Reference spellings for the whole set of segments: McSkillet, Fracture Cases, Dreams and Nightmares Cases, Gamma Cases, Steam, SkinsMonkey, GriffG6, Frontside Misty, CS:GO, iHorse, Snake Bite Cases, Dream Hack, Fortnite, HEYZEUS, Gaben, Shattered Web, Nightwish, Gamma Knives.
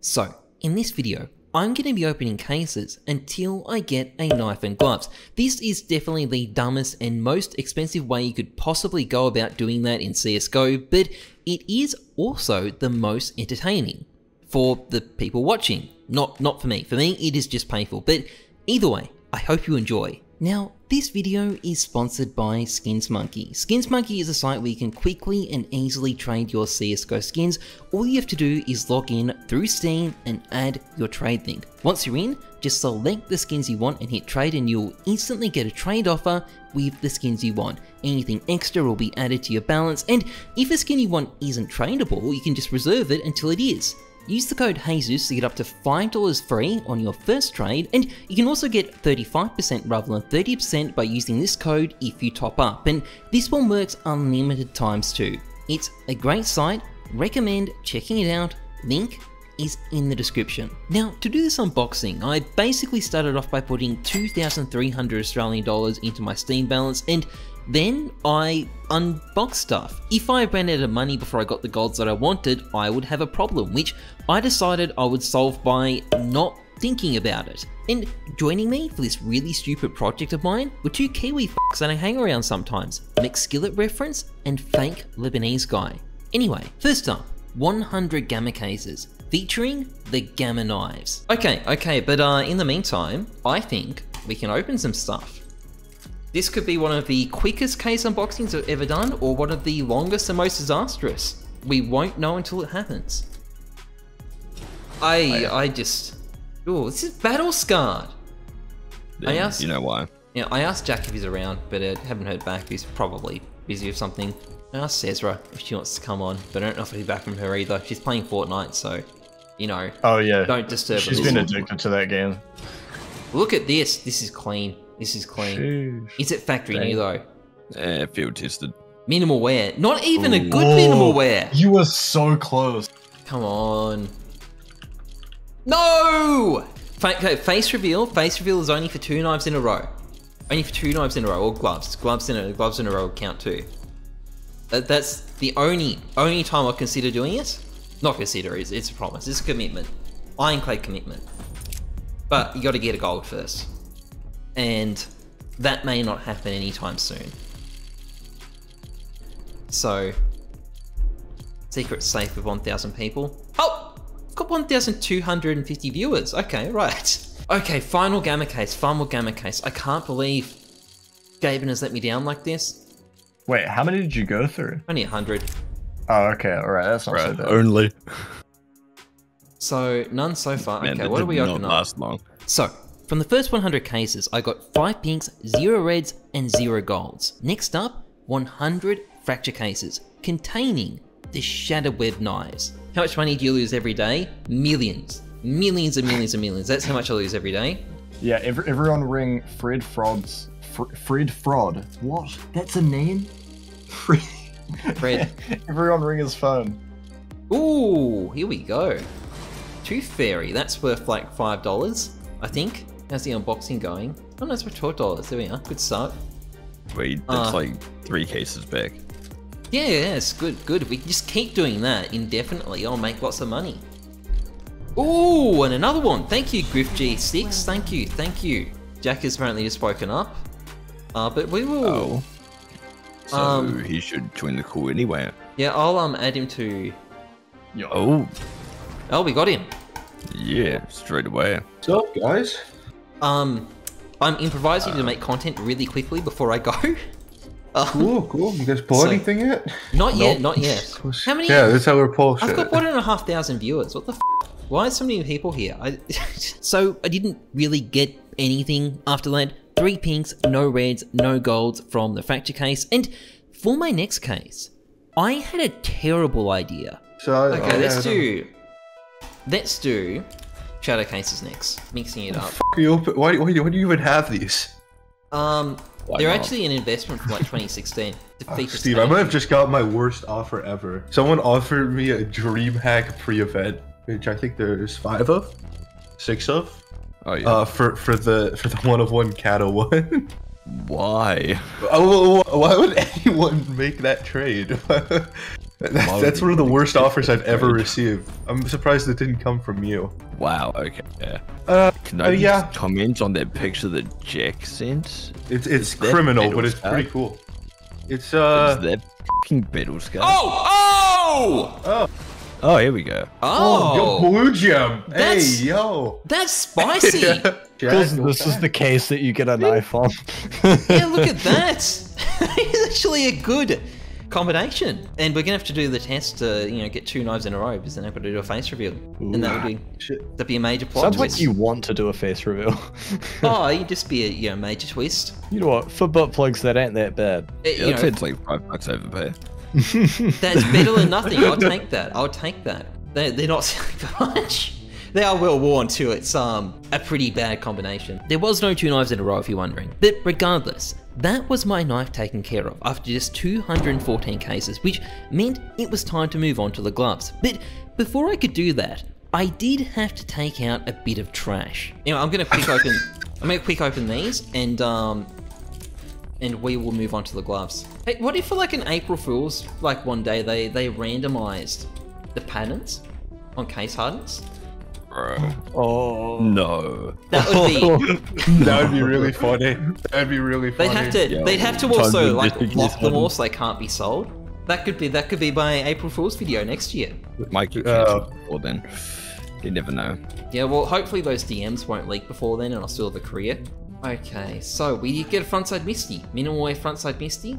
So, in this video, I'm going to be opening cases until I get a knife and gloves. This is definitely the dumbest and most expensive way you could possibly go about doing that in CS:GO, but it is also the most entertaining for the people watching. Not for me. For me, it is just painful, but either way, I hope you enjoy. Now, this video is sponsored by SkinsMonkey. SkinsMonkey is a site where you can quickly and easily trade your CSGO skins. All you have to do is log in through Steam and add your trade link. Once you're in, just select the skins you want and hit trade, and you'll instantly get a trade offer with the skins you want. Anything extra will be added to your balance, and if a skin you want isn't tradable, you can just reserve it until it is. Use the code HEYZEUS to get up to $5 free on your first trade, and you can also get 35% rather than 30% by using this code if you top up, and this one works unlimited times too. It's a great site, recommend checking it out, link is in the description. Now, to do this unboxing, I basically started off by putting 2,300 Australian dollars into my Steam balance, and then I unboxed stuff. If I ran out of money before I got the golds that I wanted, I would have a problem, which I decided I would solve by not thinking about it. And joining me for this really stupid project of mine were two Kiwi fucks that I hang around sometimes, McSkillet reference and fake Lebanese guy. Anyway, first up, 100 Gamma Cases, featuring the Gamma Knives. Okay, but in the meantime, I think we can open some stuff. This could be one of the quickest case unboxings I've ever done, or one of the longest and most disastrous. We won't know until it happens. Oh, this is battle scarred. Yeah, you know why. Yeah, I asked Jack if he's around, but I haven't heard back. He's probably busy or something. I asked Cesra if she wants to come on, but I don't know if I'll be back from her either. She's playing Fortnite, so, you know. Oh yeah. Don't disturb her. She's been addicted to that game. Look at this. This is clean. This is clean. Sheesh. Is it factory new though? Yeah, field tested. Minimal wear. Not even a good minimal wear. You were so close. Come on. No! Face reveal is only for two knives in a row. Only for two knives in a row, or gloves. Gloves in a row will count too. That's the only time I consider doing it. Not consider, it's a promise. It's a commitment. Ironclad commitment. But you gotta get a gold first. And that may not happen anytime soon. So, secret safe with 1,000 people. Oh, got 1,250 viewers. Okay, right. Okay, final Gamma Case, final Gamma Case. I can't believe Gaben has let me down like this. Wait, how many did you go through? Only 100. Oh, okay, all right, that's not so bad. Only. So, none so far. Man, okay, what do we open up? Last long. So, from the first 100 cases, I got 5 pinks, 0 reds, and 0 golds. Next up, 100 Fracture Cases, containing the Shattered Web knives. How much money do you lose every day? Millions. Millions and millions and millions. That's how much I lose every day. Yeah, everyone ring Fred Frogs. Fred Fraud. What? That's a name? Fred. Fred. Everyone ring his phone. Ooh, here we go. Tooth Fairy, that's worth like $5, I think. How's the unboxing going? Oh no, it's for $12. There we are. Good start. Wait, that's like 3 cases back. Yeah, it's good. We can just keep doing that indefinitely. I'll make lots of money. Ooh, and another one. Thank you, GriffG6. Thank you. Jack has apparently just spoken up. But we will. Oh. So he should join the call anyway. Yeah, I'll add him to. Oh, we got him. Yeah, straight away. What's up, guys? I'm improvising to make content really quickly before I go. Cool. You guys pull anything yet? Not yet. How many? Yeah, that's how we're pulling. I've got 1,500 viewers. What the f? Why are so many people here? So I didn't really get anything after that. 3 pinks, no reds, no golds from the Fracture Case. And for my next case, I had a terrible idea. So let's do Shadow Cases next. Mixing it up. Why do you even have these? They're actually an investment from like 2016. Steve, I might have just got my worst offer ever. Someone offered me a Dream Hack pre-event, which I think there's 5 of, 6 of. Oh, yeah. For the 1-of-1 Kata one. Why? Why would anyone make that trade? That's one of the worst offers I've ever received. I'm surprised it didn't come from you. Wow, okay, yeah. Can I just comment on that picture that Jack sent? It's criminal, but it's pretty cool. It's, Is that f***ing battle scar? Oh! Oh! Oh! Oh, here we go. Oh, yo, blue gem. Hey, yo. That's spicy. Yeah. This is the case that you get a knife on. Yeah, look at that. It's actually a good combination. And we're going to have to do the test to, you know, get 2 knives in a row because then I've got to do a face reveal. Ooh. And that'd be a major plot twist. Sounds like you want to do a face reveal. Oh, you'd just be a, you know, major twist. You know what? For butt plugs, that ain't that bad. It's like $5 overpay. That's better than nothing. I'll take that. I'll take that. They're not selling for much. They are well worn too. It's a pretty bad combination. There was no 2 knives in a row, if you're wondering. But regardless, that was my knife taken care of after just 214 cases, which meant it was time to move on to the gloves. But before I could do that, I did have to take out a bit of trash. Anyway, I'm gonna quick open. I'm gonna quick open these and we will move on to the gloves. Hey, what if for like an April Fool's, like one day they randomized the patterns on case hardens? Oh no! That would be that would be really funny. That'd be really funny. They'd have to also like lock them all so they can't be sold. That could be my April Fool's video next year. Might get canceled before then. You never know. Yeah, well, hopefully those DMs won't leak before then, and I'll still have a career. Okay, so we did get a Frontside Misty. Minimal way Frontside Misty.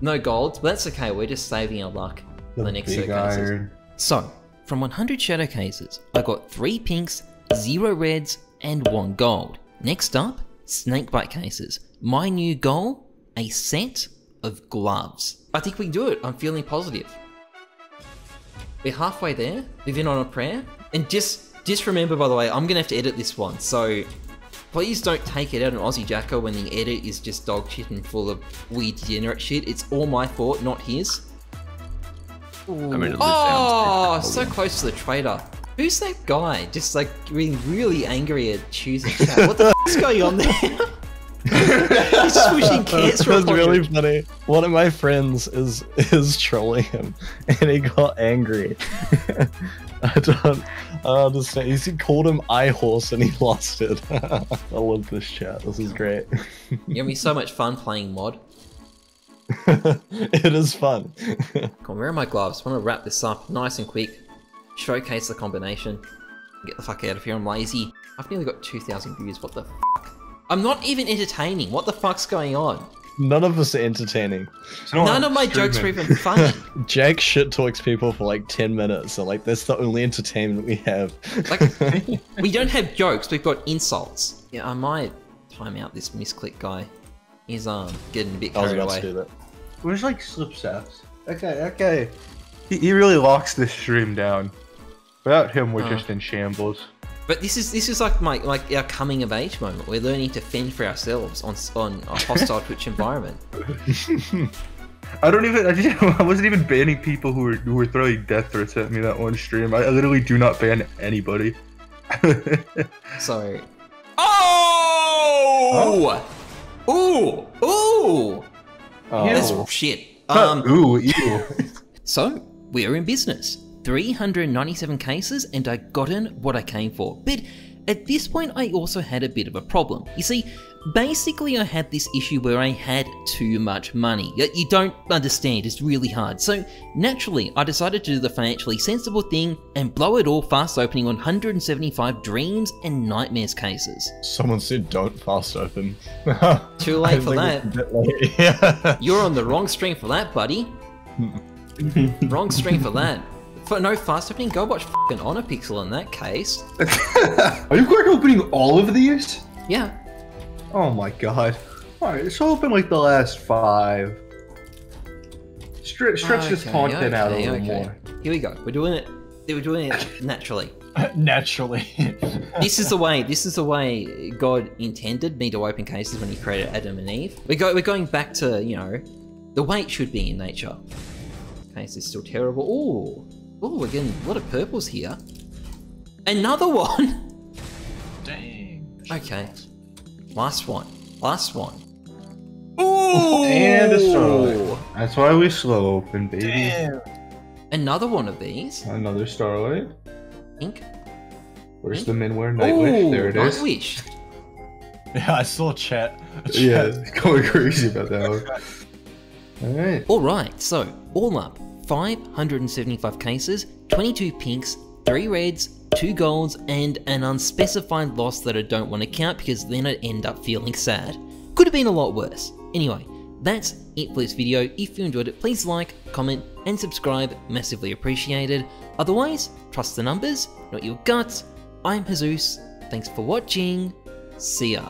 No gold, but that's okay. We're just saving our luck for the next circumstances. So, from 100 Shadow Cases, I got 3 pinks, 0 reds, and 1 gold. Next up, Snake Bite Cases. My new goal, a set of gloves. I think we can do it. I'm feeling positive. We're halfway there. We've in on a prayer. And just remember, by the way, I'm going to have to edit this one, so... please don't take it out on Aussie Jacko when the edit is just dog shit and full of weird degenerate shit. It's all my fault, not his. I mean, oh, so close to the traitor. Who's that guy? Just like being really angry at choosing chat. What the f***'s going on there? He's swishing cancer. That's really funny. One of my friends is trolling him, and he got angry. I don't understand. He called him iHorse and he lost it. I love this chat. This is great. You're having so much fun playing mod. It is fun. Come on, where are my gloves? I want to wrap this up nice and quick. Showcase the combination. Get the fuck out of here. I'm lazy. I've nearly got 2,000 views. What the fuck? I'm not even entertaining. What the fuck's going on? None of us are entertaining. None of my jokes are even funny. Jack shit talks people for like 10 minutes. So like, that's the only entertainment we have. Like, we don't have jokes. We've got insults. Yeah, I might time out this misclick guy. He's getting a bit carried away. Do that. Where's like slip saps? Okay. He really locks this stream down. Without him, we're just in shambles. But this is like our coming of age moment. We're learning to fend for ourselves on a hostile Twitch environment. I wasn't even banning people who were throwing death threats at me that one stream. I literally do not ban anybody. So. Oh! Ooh! Ooh! Oh. That's shit. Ooh! Ew. So we're in business. 397 cases, and I gotten what I came for. But at this point, I also had a bit of a problem. You see, basically I had this issue where I had too much money. You don't understand, it's really hard. So naturally, I decided to do the financially sensible thing and blow it all fast opening on 175 Dreams and Nightmares cases. Someone said don't fast open. Too late for that. Late. Yeah. You're on the wrong string for that, buddy. Wrong string for that. For no fast opening, go watch f***ing Honor Pixel in that case. Are you going to opening all of these? Yeah. Oh my god. Alright, let's open like the last 5. Stretch this content out a little more. Here we go. We're doing it. We're doing it naturally. Naturally. This is the way God intended me to open cases when he created Adam and Eve. We're going back to, you know, the way it should be in nature. Case is still terrible. Ooh. Oh, we're getting a lot of purples here. Another one! Dang. Okay. Last one. Ooh! Ooh! And a Starlight. That's why we slow open, baby. Damn. Another one of these. Another Starlight. Pink. Where's the Minware Nightwish? Ooh, there it is. Nightwish. Yeah, I saw chat. Yeah, going crazy about that one. Alright. Alright, so all up, 575 cases, 22 pinks, 3 reds, 2 golds, and an unspecified loss that I don't want to count because then I'd end up feeling sad. Could have been a lot worse. Anyway, that's it for this video. If you enjoyed it, please like, comment, and subscribe. Massively appreciated. Otherwise, trust the numbers, not your guts. I'm HEYZEUS. Thanks for watching. See ya.